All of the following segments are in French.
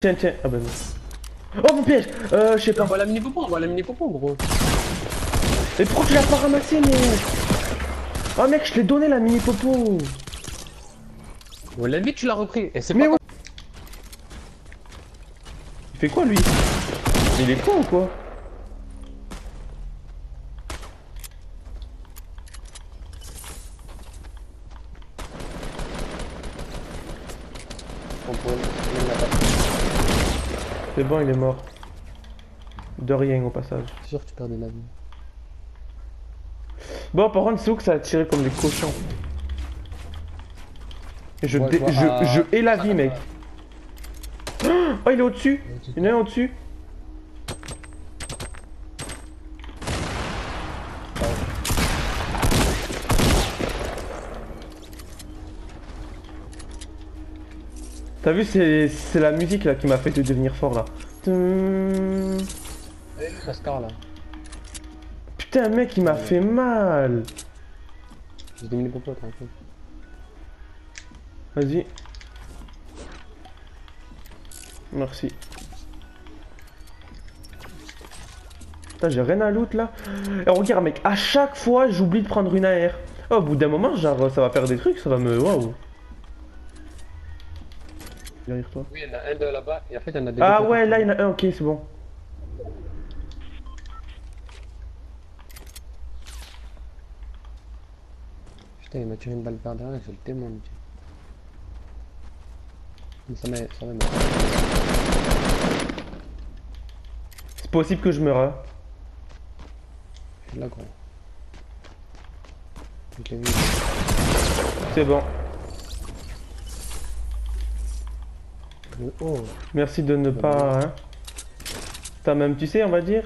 Tiens, ah bah non. Oh mon piège. Je sais pas. On va l'amener popo gros. Mais pourquoi tu l'as pas ramassé mais... Oh mec, je t'ai donné la mini popo. On l'a vite, tu l'as repris. Et c'est pas... Il fait quoi lui? Il est con ou quoi? C'est bon, il est mort. De rien au passage. Je suis sûr que tu perdais la vie. Bon, par contre, c'est où que ça a tiré comme des cochons. Je hais la vie, mec. Oh, il est au-dessus. Il y en a un au-dessus. T'as vu, c'est la musique là qui m'a fait de devenir fort là. Scar, là. Putain mec, il m'a fait mal. J'ai diminué pour toi, tranquille. Vas-y. Merci. Putain, j'ai rien à loot là. Et regarde mec, à chaque fois j'oublie de prendre une AR. Oh, au bout d'un moment, genre ça va faire des trucs, ça va me... Waouh. Derrière toi. Oui, il y en a un de là-bas et en fait il y en a des... Ah ouais, là il y en a un, ok, c'est bon. Putain, il m'a tiré une balle par derrière et c'est le témoin. Mais ça m'a... C'est possible que je meure. Je suis là, gros. Ok, oui. C'est bon. Oh. Merci de ne pas... Hein. T'as même, tu sais, on va dire.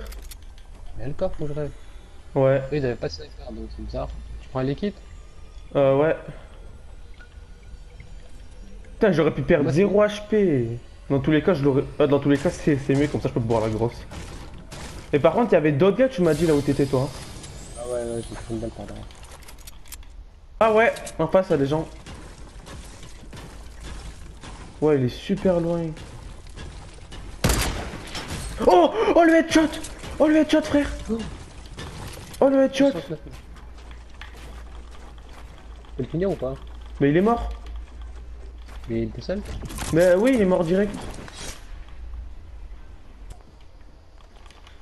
Il y a le corps, faut que je rêve. Ouais. Oui, ils avaient pas de sniper, donc c'est bizarre. Tu prends un liquide? Ouais. Putain, j'aurais pu perdre 0 HP. Dans tous les cas, je l'aurais... Dans tous les cas, c'est mieux, comme ça je peux boire la grosse. Et par contre, il y avait d'autres gars, tu m'as dit là où t'étais, toi. Ah ouais, j'ai pris une balle par derrière. Ah ouais, en face, il y a des gens. Ouais, il est super loin. Oh, oh le headshot. Oh le headshot, frère. Oh le headshot. Tu peux le finir ou pas? Mais il est mort. Mais il était seul? Mais oui, il est mort direct.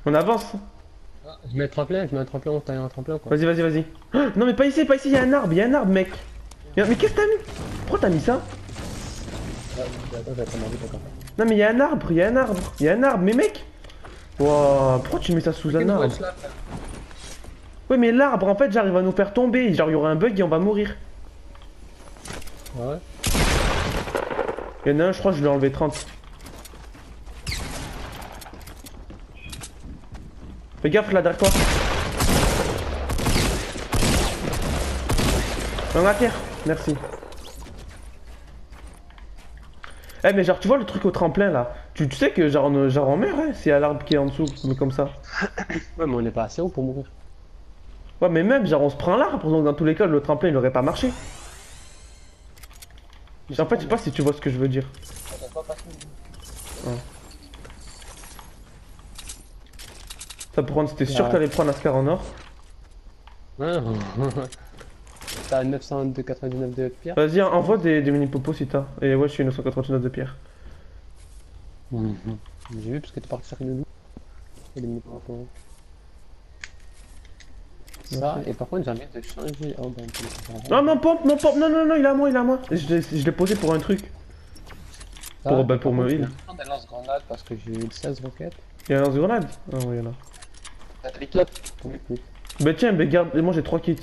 On avance. Ah, je mets un tremplin, t'as un tremplin quoi. Vas-y, vas-y. Oh, non mais pas ici, il y a un arbre, mec. Mais qu'est-ce que t'as mis? Pourquoi t'as mis ça? Non mais il y a un arbre, mais mec. Waouh, pourquoi tu mets ça sous un arbre? Oui mais l'arbre en fait j'arrive à nous faire tomber, genre il y aura un bug et on va mourir. Ouais. Il y en a un, je crois que je lui ai enlevé 30. Fais gaffe là derrière toi. Dans la terre, merci. Eh mais genre tu vois le truc au tremplin là, tu sais que genre on meurt hein, c'est à l'arbre qui est en dessous, mais comme ça. Ouais mais on est pas assez haut pour mourir. Ouais mais même genre on se prend l'arbre, donc dans tous les cas le tremplin il aurait pas marché. En fait je sais pas si tu vois ce que je veux dire. Ouais. Ça pour prendre, c'était sûr que t'allais prendre Ascar en or. T'as 999 de pierre. Vas-y, envoie des mini popos si t'as. Et ouais, je suis 999 de pierre. J'ai vu parce que t'es parti chercher le loup. Et des mini popos. Ça, et par contre, j'ai envie de changer. Oh, ben, non, mon pompe, non, il est à moi. Je l'ai posé pour un truc. Ça, pour bah, pour me heal. Je vais prendre des lance-grenades parce que j'ai eu 16 roquettes. Il y a un lance-grenade? Ah, oui, il y en a. T'as des kits? Oui. Bah, tiens, mais garde, moi j'ai 3 kits.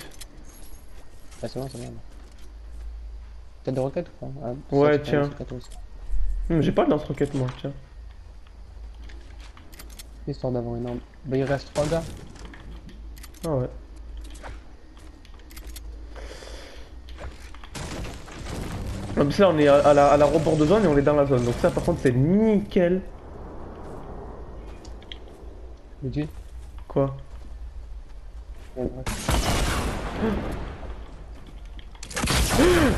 Ah c'est bon, c'est bon. T'as des roquettes ou pas? Ah, ouais, tiens. J'ai pas de lance-roquettes moi, tiens. Histoire d'avoir une arme. Bah il reste 3 gars. Ah ouais. En plus là on est à la rebord de zone et on est dans la zone. Donc ça par contre c'est nickel. Quoi?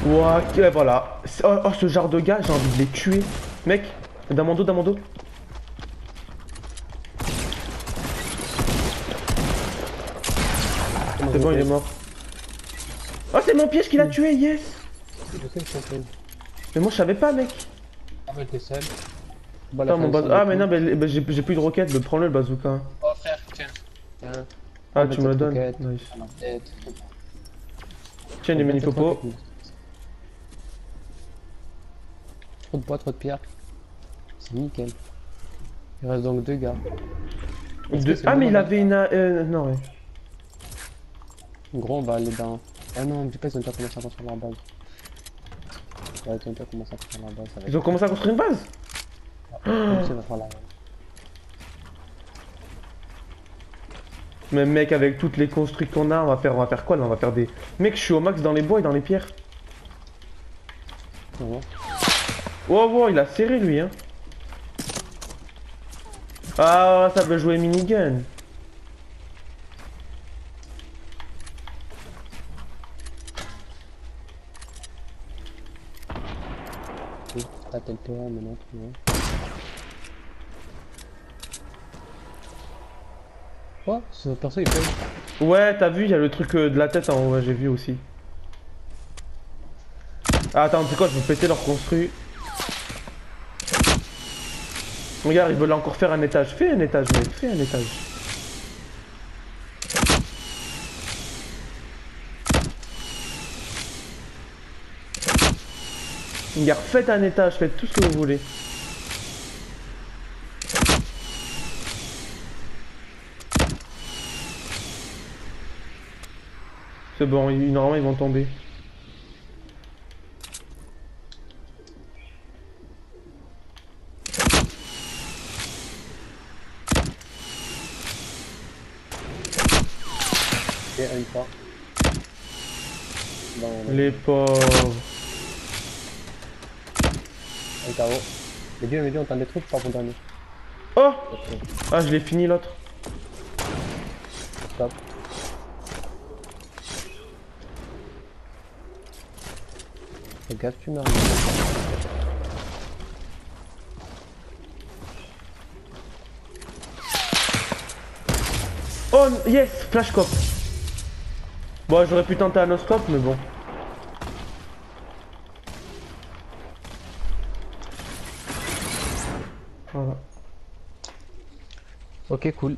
Ouah, voilà. Oh, oh, ce genre de gars, j'ai envie de les tuer. Mec, dans mon dos, dans mon dos. C'est bon, il est mort. Oh, c'est mon piège qui l'a tué, yes. Mais moi, je savais pas, mec. Ah, mais t'es seul. Attends, mon bazooka. Ah, mais non, mais j'ai plus de roquettes, prends-le, le bazooka. Oh, frère, tiens. Ah, tu me le donnes. Nice. Tiens, du manipopo. Trop de bois, trop de pierre. C'est nickel. Il reste donc deux gars. Ah, mais il avait une. Non, ouais. En gros, on va aller dans. Ah non, dis pas, ils ont déjà commencé à construire leur base. Ouais, ils ont déjà commencé à construire leur base. Ils ont commencé à construire une base? Mais mec, avec toutes les construits qu'on a, on va faire quoi là? On va faire des... Mec, je suis au max dans les bois et dans les pierres. Oh, wow, il a serré lui, hein. Ah, ça veut jouer minigun. Ah, t'es le terrain maintenant, tu vois. Quoi? Ce perso il fait. Ouais, t'as vu, il y a le truc de la tête en haut, ouais, j'ai vu aussi. Ah, attends, c'est quoi? Je vais péter leur construit. Regarde, ils veulent encore faire un étage. Fais un étage, mec, fais un étage. Regarde, faites un étage, faites tout ce que vous voulez. C'est bon, normalement ils vont tomber. Et une fois. Les pauvres. Un KO. Mais Dieu, on t'a des troupes par contre dernier. Oh! Ah, je l'ai fini l'autre. Stop. Fais gaffe, tu m'arrives. Oh yes, flash cop. Bon, j'aurais pu tenter un no-scope, mais bon. Voilà. Ok, cool.